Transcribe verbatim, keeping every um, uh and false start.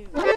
too. Bye.